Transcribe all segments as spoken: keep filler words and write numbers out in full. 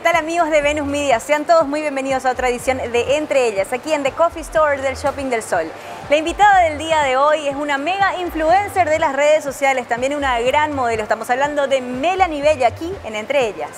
¿qué tal amigos de Venus Media? Sean todos muy bienvenidos a otra edición de Entre Ellas, aquí en The Coffee Store del Shopping del Sol. La invitada del día de hoy es una mega influencer de las redes sociales, también una gran modelo. Estamos hablando de Melani Bello aquí en Entre Ellas.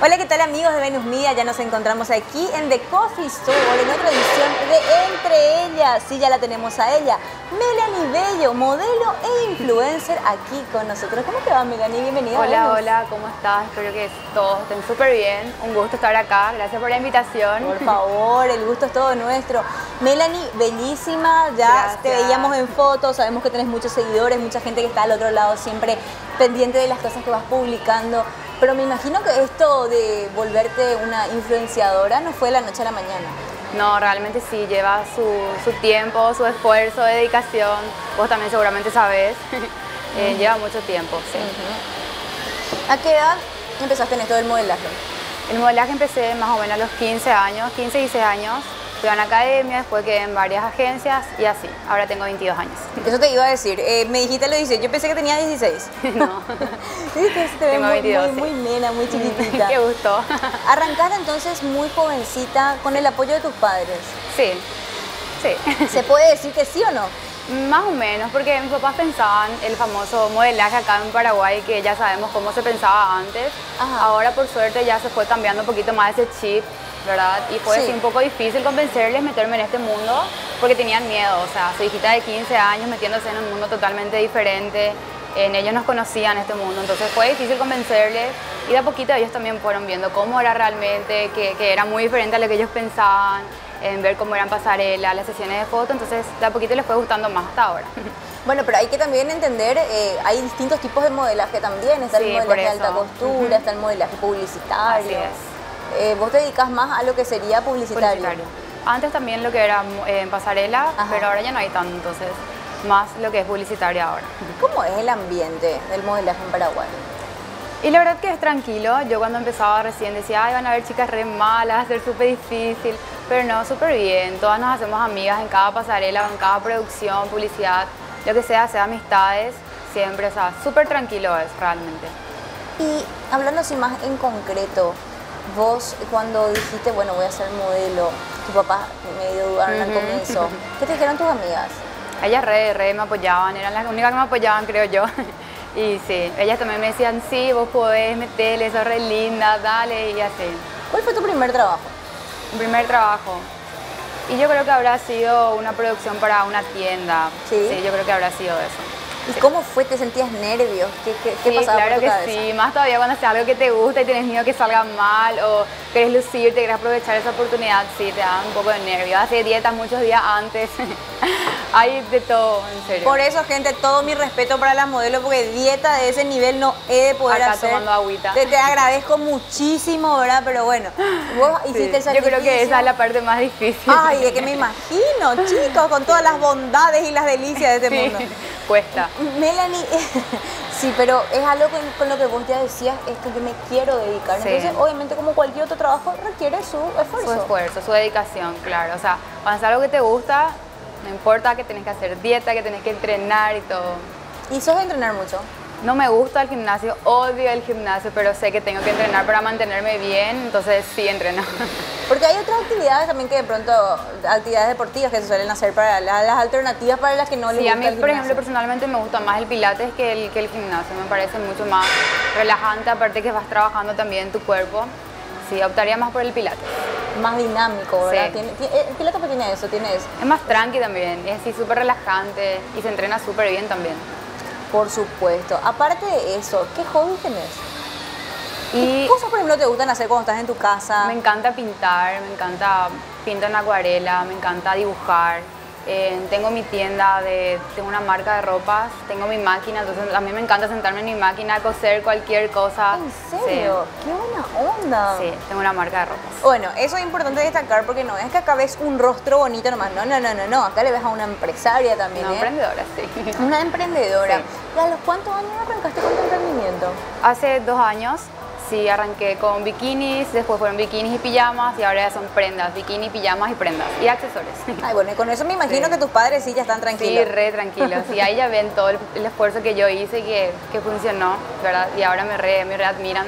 Hola, ¿qué tal amigos de Venus Media? Ya nos encontramos aquí en The Coffee Store, en otra edición de Entre Ellas. Sí, ya la tenemos a ella, Melani Bello, modelo e influencer aquí con nosotros. ¿Cómo te va, Melani? Bienvenida. Hola, hola, ¿cómo estás? Espero que todos estén súper bien. Un gusto estar acá, gracias por la invitación. Por favor, el gusto es todo nuestro. Melani, bellísima, ya gracias. Te veíamos en fotos, sabemos que tenés muchos seguidores, mucha gente que está al otro lado siempre pendiente de las cosas que vas publicando. Pero me imagino que esto de volverte una influenciadora no fue de la noche a la mañana. No, realmente sí, lleva su, su tiempo, su esfuerzo, dedicación. Vos también seguramente sabés, eh, uh-huh. Lleva mucho tiempo, sí. Uh-huh. ¿A qué edad empezaste en esto del modelaje? El modelaje empecé más o menos a los quince años, quince, dieciséis años. Fui a una academia, después quedé en varias agencias y así. Ahora tengo veintidós años. Eso te iba a decir. Eh, me dijiste lo dice. Yo pensé que tenía dieciséis. No. Tengo veintidós. Muy, muy, muy nena, muy chiquitita. Qué gusto. Arrancaste entonces muy jovencita con el apoyo de tus padres. Sí. Sí. ¿Se puede decir que sí o no? Más o menos, porque mis papás pensaban el famoso modelaje acá en Paraguay, que ya sabemos cómo se pensaba antes. Ajá. Ahora, por suerte, ya se fue cambiando un poquito más ese chip, ¿verdad? Y fue sí. un poco difícil convencerles meterme en este mundo porque tenían miedo. O sea, su hijita de quince años metiéndose en un mundo totalmente diferente. En ellos nos conocían este mundo, entonces fue difícil convencerles. Y de a poquito ellos también fueron viendo cómo era realmente, que, que era muy diferente a lo que ellos pensaban, en ver cómo eran pasarelas, las sesiones de fotos. Entonces de a poquito les fue gustando más hasta ahora. Bueno, pero hay que también entender, eh, hay distintos tipos de modelaje también. Está sí, el modelaje de alta costura, uh-huh. está el modelaje publicitario. Así es. Eh, ¿Vos te dedicas más a lo que sería publicitario? Publicitario. Antes también lo que era eh, pasarela, ajá. pero ahora ya no hay tanto, entonces más lo que es publicitario ahora. ¿Cómo es el ambiente del modelaje en Paraguay? Y la verdad que es tranquilo. Yo cuando empezaba recién decía, ay, van a haber chicas re malas, va a ser súper difícil, pero no, súper bien. Todas nos hacemos amigas en cada pasarela, en cada producción, publicidad, lo que sea, sea amistades, siempre, o sea, súper tranquilo es realmente. Y hablando así más en concreto, vos cuando dijiste, bueno, voy a ser modelo, tu papá medio dudaron al comienzo, ¿qué te dijeron tus amigas? Ellas re, re me apoyaban, eran las únicas que me apoyaban, creo yo. Y sí, ellas también me decían, sí, vos podés, metele, sos re linda, dale, y así. ¿Cuál fue tu primer trabajo? Mi primer trabajo. Y yo creo que habrá sido una producción para una tienda. Sí. Sí, yo creo que habrá sido eso. ¿Y sí. cómo fue? ¿Te sentías nervios? ¿Qué, qué, qué sí, pasaba claro por tu que cabeza? Sí, más todavía cuando haces algo que te gusta y tienes miedo que salga mal o querés lucirte, querés aprovechar esa oportunidad, sí, te da un poco de nervios. Haces dietas muchos días antes, hay de todo, en serio. Por eso, gente, todo mi respeto para las modelos, porque dieta de ese nivel no he de poder Acá hacer. Acá tomando agüita. Te, te agradezco muchísimo, ¿verdad? Pero bueno, vos hiciste sí, el sacrificio. Yo creo que esa es la parte más difícil. Ay, es que me imagino, chicos, con todas las bondades y las delicias de este sí. mundo. Cuesta. Melani, sí, pero es algo con, con lo que vos ya decías, es que yo me quiero dedicar. Sí. Entonces, obviamente, como cualquier otro trabajo, requiere su esfuerzo. Su esfuerzo, su dedicación, claro. O sea, cuando es algo que te gusta, no importa que tenés que hacer dieta, que tenés que entrenar y todo. ¿Y sos de entrenar mucho? No me gusta el gimnasio, odio el gimnasio, pero sé que tengo que entrenar para mantenerme bien, entonces sí entreno. Porque hay otras actividades también que de pronto, actividades deportivas que se suelen hacer para las, las alternativas para las que no les gusta el gimnasio. Sí, a mí, por ejemplo, personalmente me gusta más el pilates que el, que el gimnasio, me parece mucho más relajante, aparte que vas trabajando también tu cuerpo. Sí, optaría más por el pilates. Más dinámico, ¿verdad? Sí. ¿Tiene, tiene, el pilates tiene eso, tiene eso. Es más tranqui también, es así súper relajante y se entrena súper bien también. Por supuesto. Aparte de eso, ¿qué hobbies tenés? ¿Qué y cosas, por ejemplo, te gustan hacer cuando estás en tu casa? Me encanta pintar, me encanta pintar en acuarela, me encanta dibujar. Eh, tengo mi tienda, de, tengo una marca de ropas, tengo mi máquina, entonces a mí me encanta sentarme en mi máquina, coser cualquier cosa. ¿En serio? Sí. ¡Qué buena onda! Sí, tengo una marca de ropas. Bueno, eso es importante destacar porque no es que acá ves un rostro bonito nomás, no, no, no, no, no. Acá le ves a una empresaria también, Una ¿eh? emprendedora, sí. Una emprendedora. Sí. ¿Y a los cuántos años arrancaste con tu emprendimiento? Hace dos años. Sí, arranqué con bikinis, después fueron bikinis y pijamas y ahora ya son prendas, bikinis, pijamas y prendas y accesorios. Ay, bueno, y con eso me imagino sí. que tus padres sí ya están tranquilos. Sí, re tranquilos. Y ahí ya ven todo el, el esfuerzo que yo hice y que, que funcionó, ¿verdad? Y ahora me re, me re admiran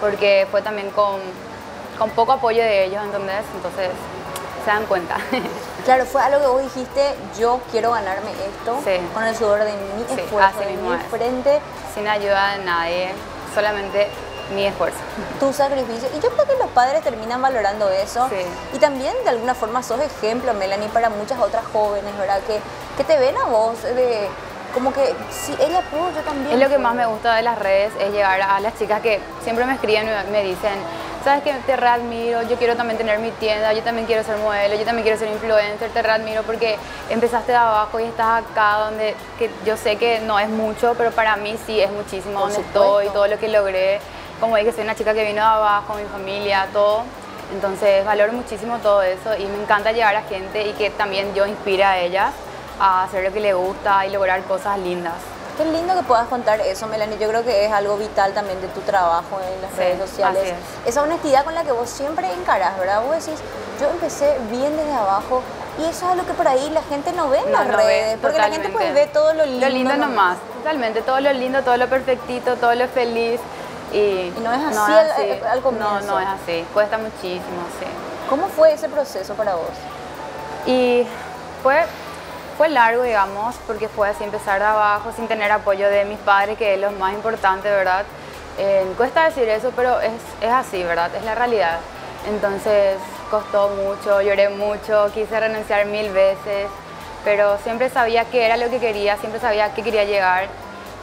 porque fue también con, con poco apoyo de ellos, ¿entendés? Entonces se dan cuenta. Claro, fue algo que vos dijiste, yo quiero ganarme esto sí. con el sudor de mi sí, esfuerzo, de mi es. frente. Sin ayuda de nadie, solamente mi esfuerzo. Tu sacrificio. Y yo creo que los padres terminan valorando eso. Sí. Y también de alguna forma sos ejemplo, Melani, para muchas otras jóvenes, ¿verdad? Que, que te ven a vos de... Como que si ella pudo, yo también. Es lo que más me gusta de las redes, es llegar a las chicas que siempre me escriben y me dicen, sabes que te readmiro, yo quiero también tener mi tienda, yo también quiero ser modelo, yo también quiero ser influencer, te readmiro porque empezaste de abajo y estás acá donde que yo sé que no es mucho, pero para mí sí es muchísimo donde estoy, todo lo que logré. Como dije, soy una chica que vino de abajo, mi familia, todo. Entonces valoro muchísimo todo eso y me encanta llegar a gente y que también yo inspire a ellas a hacer lo que le gusta y lograr cosas lindas. Qué lindo que puedas contar eso, Melani. Yo creo que es algo vital también de tu trabajo en las sí, redes sociales. Así es. Esa honestidad con la que vos siempre encarás, ¿verdad? Vos decís, yo empecé bien desde abajo y eso es algo que por ahí la gente no ve en no, las no redes. Ve, porque totalmente. La gente pues ve todo lo lindo. Lo lindo nomás. nomás. Totalmente, todo lo lindo, todo lo perfectito, todo lo feliz. Y, y no es así, no es así. Al, al comienzo. No, no es así. Cuesta muchísimo, sí. ¿Cómo fue ese proceso para vos? Y fue... Fue largo, digamos, porque fue así empezar de abajo, sin tener apoyo de mis padres, que es lo más importante, ¿verdad? Eh, cuesta decir eso, pero es, es así, ¿verdad? Es la realidad. Entonces, costó mucho, lloré mucho, quise renunciar mil veces, pero siempre sabía qué era lo que quería, siempre sabía qué quería llegar.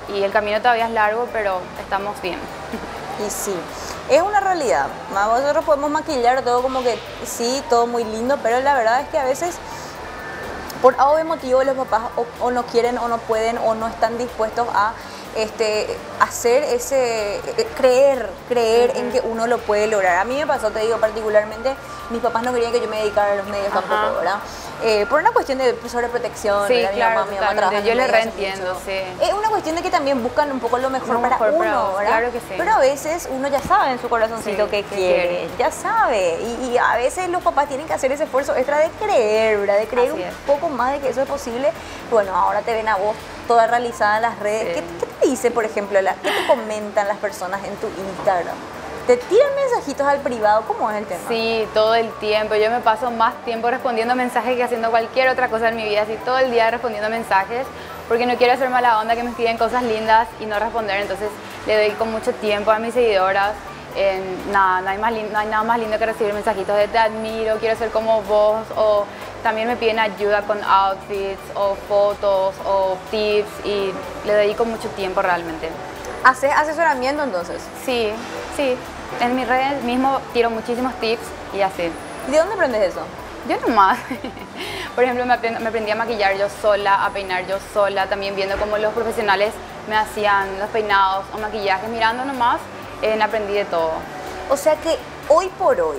Y el camino todavía es largo, pero estamos bien. Y sí, es una realidad. Nosotros podemos maquillar todo como que sí, todo muy lindo, pero la verdad es que a veces... Por A o B motivo los papás o, o no quieren o no pueden o no están dispuestos a este, hacer ese, creer, creer uh-huh. en que uno lo puede lograr. A mí me pasó, te digo particularmente, mis papás no querían que yo me dedicara a los medios Ajá. tampoco, ¿verdad? Eh, por una cuestión de sobreprotección, sí, claro, mi mamá, mi mamá trabaja yo le reentiendo, sí. Es una cuestión de que también buscan un poco lo mejor lo para mejor uno, para ¿verdad? Claro que sí. Pero a veces uno ya sabe en su corazoncito sí, que, que quiere, quiere, ya sabe. Y, y a veces los papás tienen que hacer ese esfuerzo extra de creer, ¿verdad? De creer Así un es. poco más de que eso es posible. Bueno, ahora te ven a vos toda realizada en las redes. Sí. ¿Qué, qué te dice, por ejemplo, la, qué te comentan las personas en tu Instagram? ¿Te tiran mensajitos al privado? ¿Cómo es el tema? Sí, todo el tiempo. Yo me paso más tiempo respondiendo mensajes que haciendo cualquier otra cosa en mi vida. Así todo el día respondiendo mensajes porque no quiero hacer mala onda que me escriben cosas lindas y no responder. Entonces le doy con mucho tiempo a mis seguidoras. Eh, nada, no hay, más no hay nada más lindo que recibir mensajitos de te admiro, quiero ser como vos. O también me piden ayuda con outfits o fotos o tips y le dedico mucho tiempo realmente. ¿Haces asesoramiento entonces? Sí, sí. En mis redes mismo tiro muchísimos tips y así. ¿Y de dónde aprendes eso? Yo nomás. Por ejemplo, me aprendí a maquillar yo sola, a peinar yo sola, también viendo cómo los profesionales me hacían los peinados o maquillajes, mirando nomás, eh, aprendí de todo. O sea que hoy por hoy,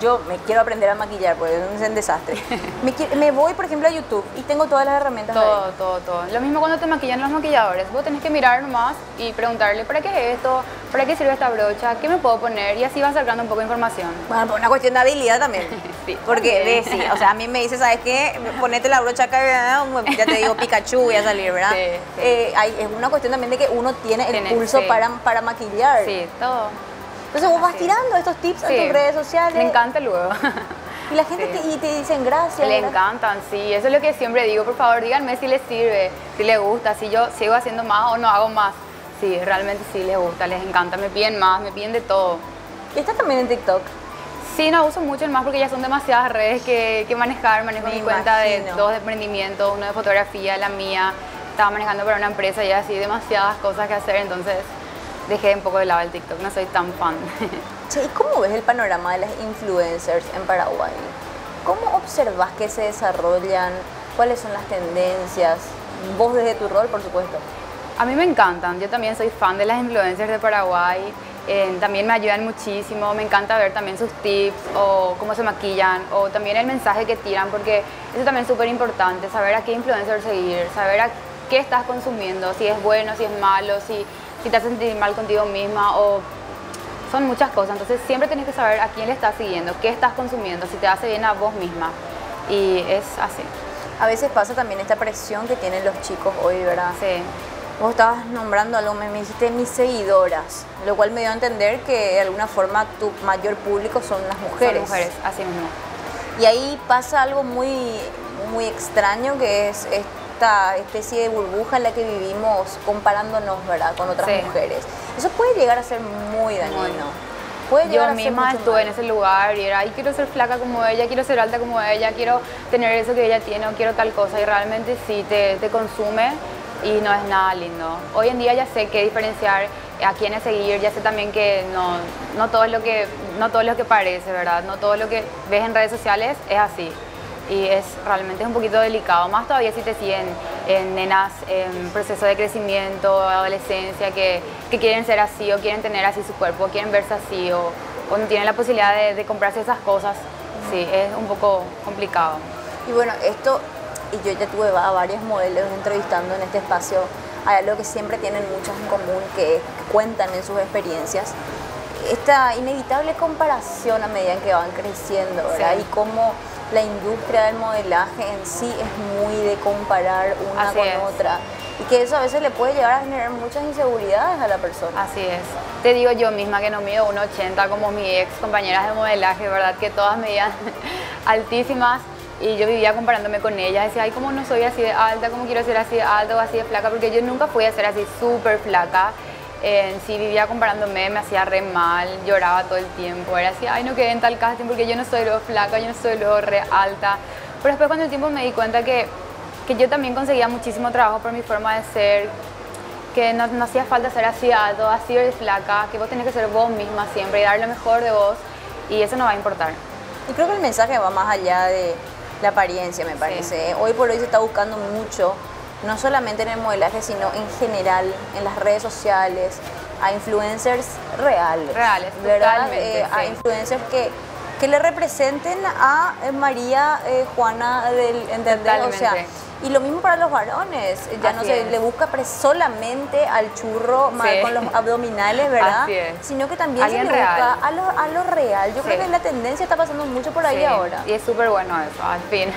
yo me quiero aprender a maquillar porque es un desastre. Me, quiero, me voy, por ejemplo, a YouTube y tengo todas las herramientas. Todo, ahí. todo, todo. Lo mismo cuando te maquillan los maquilladores. Vos tenés que mirar nomás y preguntarle, ¿para qué es esto? ¿Para qué sirve esta brocha? ¿Qué me puedo poner? Y así vas sacando un poco de información. Bueno, por una cuestión de habilidad también. Sí, porque, sí, o sea, a mí me dice, ¿sabes qué? Ponete la brocha acá, ya te digo, Pikachu, voy a salir, ¿verdad? Sí, sí. Eh, hay, es una cuestión también de que uno tiene el Tienes, pulso sí. para, para maquillar. Sí, todo. Entonces vos vas tirando estos tips sí. en tus redes sociales. Me encanta luego. Y la gente sí. te, y te dicen gracias. Le ¿verdad? encantan, sí. Eso es lo que siempre digo. Por favor, díganme si les sirve, si les gusta, si yo sigo haciendo más o no hago más. Sí, realmente sí les gusta, les encanta. Me piden más, me piden de todo. ¿Y estás también en TikTok? Sí, no uso mucho el más porque ya son demasiadas redes que, que manejar. Manejo Me mi imagino. cuenta de dos de emprendimiento, uno de fotografía, la mía. Estaba manejando para una empresa y así, demasiadas cosas que hacer, entonces... Dejé un poco de lado el TikTok, no soy tan fan. Che, ¿y cómo ves el panorama de las influencers en Paraguay? ¿Cómo observas que se desarrollan? ¿Cuáles son las tendencias? Vos desde tu rol, por supuesto. A mí me encantan. Yo también soy fan de las influencers de Paraguay. Eh, también me ayudan muchísimo. Me encanta ver también sus tips o cómo se maquillan o también el mensaje que tiran porque eso también es súper importante. Saber a qué influencer seguir, saber a qué estás consumiendo, si es bueno, si es malo, si... si te haces sentir mal contigo misma o son muchas cosas, entonces siempre tenés que saber a quién le estás siguiendo, qué estás consumiendo, si te hace bien a vos misma, y es así. A veces pasa también esta presión que tienen los chicos hoy, ¿verdad? Sí. Vos estabas nombrando algo, me dijiste mis seguidoras, lo cual me dio a entender que de alguna forma tu mayor público son las mujeres. Son mujeres, así mismo. Y ahí pasa algo muy, muy extraño, que es esta especie de burbuja en la que vivimos comparándonos, ¿verdad?, con otras sí. mujeres. Eso puede llegar a ser muy dañino. Bueno. Puede llegar Yo misma a ser estuve mal. en ese lugar y era, ay, quiero ser flaca como ella, quiero ser alta como ella, quiero tener eso que ella tiene o quiero tal cosa. Y realmente sí, te, te consume. Y no es nada lindo. Hoy en día ya sé qué diferenciar, a quiénes seguir, ya sé también que no, no, todo lo que, no todo lo que parece, ¿verdad? No todo lo que ves en redes sociales es así. Y es realmente es un poquito delicado, más todavía si te siguen en nenas en proceso de crecimiento, adolescencia, que, que quieren ser así o quieren tener así su cuerpo, o quieren verse así o, o no tienen la posibilidad de, de comprarse esas cosas. Sí, es un poco complicado. Y bueno, esto... Y yo ya tuve a varios modelos entrevistando en este espacio. Hay algo que siempre tienen muchos en común, que cuentan en sus experiencias. Esta inevitable comparación a medida que van creciendo, ¿verdad? Sí. Y cómo la industria del modelaje en sí es muy de comparar una Así con es. otra. Y que eso a veces le puede llegar a generar muchas inseguridades a la persona. Así es. Te digo yo misma que no mido uno ochenta como mis ex compañeras de modelaje, ¿verdad? Que todas medían altísimas. Y yo vivía comparándome con ellas, decía, ay, como no soy así de alta, como quiero ser así de alta o así de flaca, porque yo nunca fui a ser así súper flaca. Eh, sí, vivía comparándome, me hacía re mal, lloraba todo el tiempo, era así, ay, no quedé en tal casting porque yo no soy lo flaca, yo no soy lo re alta. Pero después con el tiempo me di cuenta que, que yo también conseguía muchísimo trabajo por mi forma de ser, que no, no hacía falta ser así de alto, así de flaca, que vos tenés que ser vos misma siempre y dar lo mejor de vos, y eso no va a importar. Y creo que el mensaje va más allá de... la apariencia, me parece. Sí. Hoy por hoy se está buscando mucho, no solamente en el modelaje, sino en general, en las redes sociales, a influencers reales. Reales, ¿verdad? Eh, sí. A influencers que, que le representen a María eh, Juana del ¿entendés? O sea, y lo mismo para los varones. Ya Así no se es. le busca solamente al churro sí. mal, con los abdominales, ¿verdad? Así es. Sino que también se le busca a lo, a lo real. Yo sí. creo que la tendencia está pasando mucho por ahí sí. ahora. Y es súper bueno eso, al fin.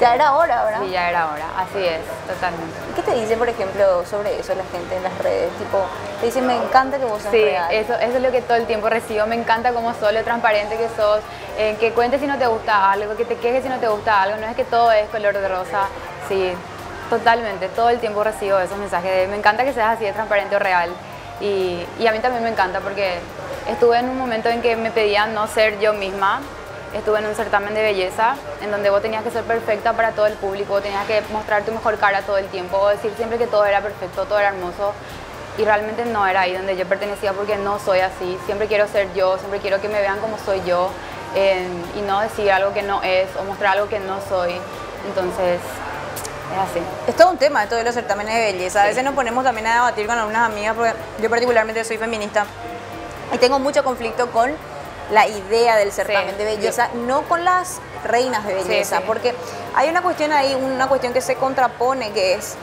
Ya era hora, ¿verdad? Sí, ya era hora. Así es, totalmente. ¿Qué te dicen, por ejemplo, sobre eso la gente en las redes? Tipo, te dicen, me encanta que vos seas sí, real. Sí, eso, eso es lo que todo el tiempo recibo. Me encanta como sos, lo transparente que sos, eh, que cuentes si no te gusta algo, que te quejes si no te gusta algo. No es que todo es color de rosa. Sí, totalmente. Todo el tiempo recibo esos mensajes de, me encanta que seas así de transparente o real. Y, y a mí también me encanta porque estuve en un momento en que me pedían no ser yo misma. Estuve en un certamen de belleza en donde vos tenías que ser perfecta para todo el público, vos tenías que mostrar tu mejor cara todo el tiempo, o decir siempre que todo era perfecto, todo era hermoso. Y realmente no era ahí donde yo pertenecía porque no soy así. Siempre quiero ser yo, siempre quiero que me vean como soy yo eh, y no decir algo que no es o mostrar algo que no soy. Entonces... es así. Es todo un tema esto de los certámenes de belleza. Sí. A veces nos ponemos también a debatir con algunas amigas porque yo particularmente soy feminista y tengo mucho conflicto con la idea del certamen sí, de belleza, yo... no con las reinas de belleza, sí, sí. porque hay una cuestión ahí, una cuestión que se contrapone, que es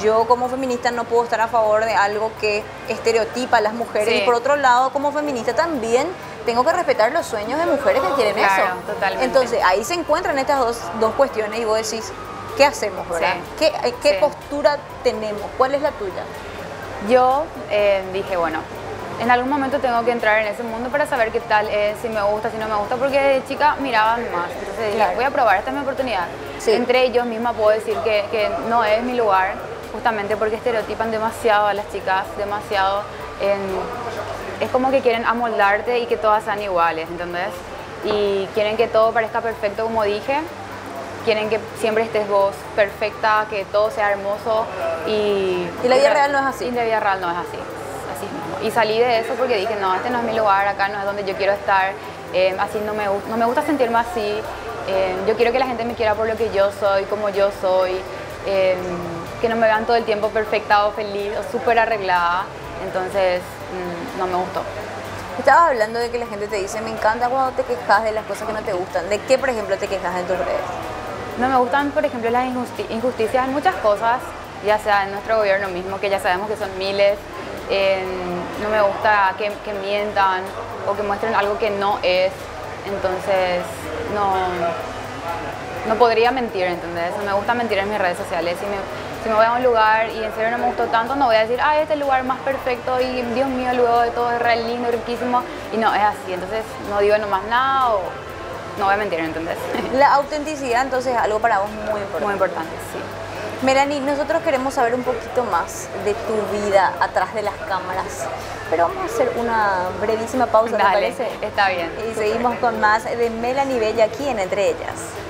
yo como feminista no puedo estar a favor de algo que estereotipa a las mujeres sí. y por otro lado como feminista también tengo que respetar los sueños de mujeres que quieren claro, eso. Totalmente. Entonces ahí se encuentran estas dos, dos cuestiones y vos decís, ¿qué hacemos, verdad? Sí, ¿Qué, qué sí. postura tenemos? ¿Cuál es la tuya? Yo eh, dije, bueno, en algún momento tengo que entrar en ese mundo para saber qué tal es, si me gusta, si no me gusta, porque de chica miraba más. Entonces dije, claro. voy a probar, esta es mi oportunidad. Sí. Entre ellos misma puedo decir que, que no es mi lugar, justamente porque estereotipan demasiado a las chicas, demasiado. En, es como que quieren amoldarte y que todas sean iguales, ¿entendés? Y quieren que todo parezca perfecto, como dije. Quieren que siempre estés vos perfecta, que todo sea hermoso. Y, y la vida y, real no es así. Y la vida real no es así. Y salí de eso porque dije, no, este no es mi lugar, acá no es donde yo quiero estar, eh, así no me, no me gusta sentirme así, eh, yo quiero que la gente me quiera por lo que yo soy, como yo soy, eh, que no me vean todo el tiempo perfecta o feliz o súper arreglada, entonces mm, no me gustó. Estabas hablando de que la gente te dice, me encanta cuando te quejas de las cosas que no te gustan. ¿De qué, por ejemplo, te quejas en tus redes? No me gustan, por ejemplo, las injusti- injusticias en muchas cosas, ya sea en nuestro gobierno mismo, que ya sabemos que son miles, eh, no me gusta que, que mientan o que muestren algo que no es, entonces no, no podría mentir, ¿entendés? Me gusta mentir en mis redes sociales. Si me, si me voy a un lugar y en serio no me gustó tanto, no voy a decir, ah, este lugar más perfecto y Dios mío, luego de todo es re lindo, riquísimo, y no, es así, entonces no digo nomás nada o no voy a mentir, ¿entendés? La autenticidad entonces es algo para vos muy importante. Muy importante, sí. Melani, nosotros queremos saber un poquito más de tu vida atrás de las cámaras, pero vamos a hacer una brevísima pausa, ¿te parece? Dale, está bien. Y seguimos con más de Melani Bello aquí en Entre Ellas.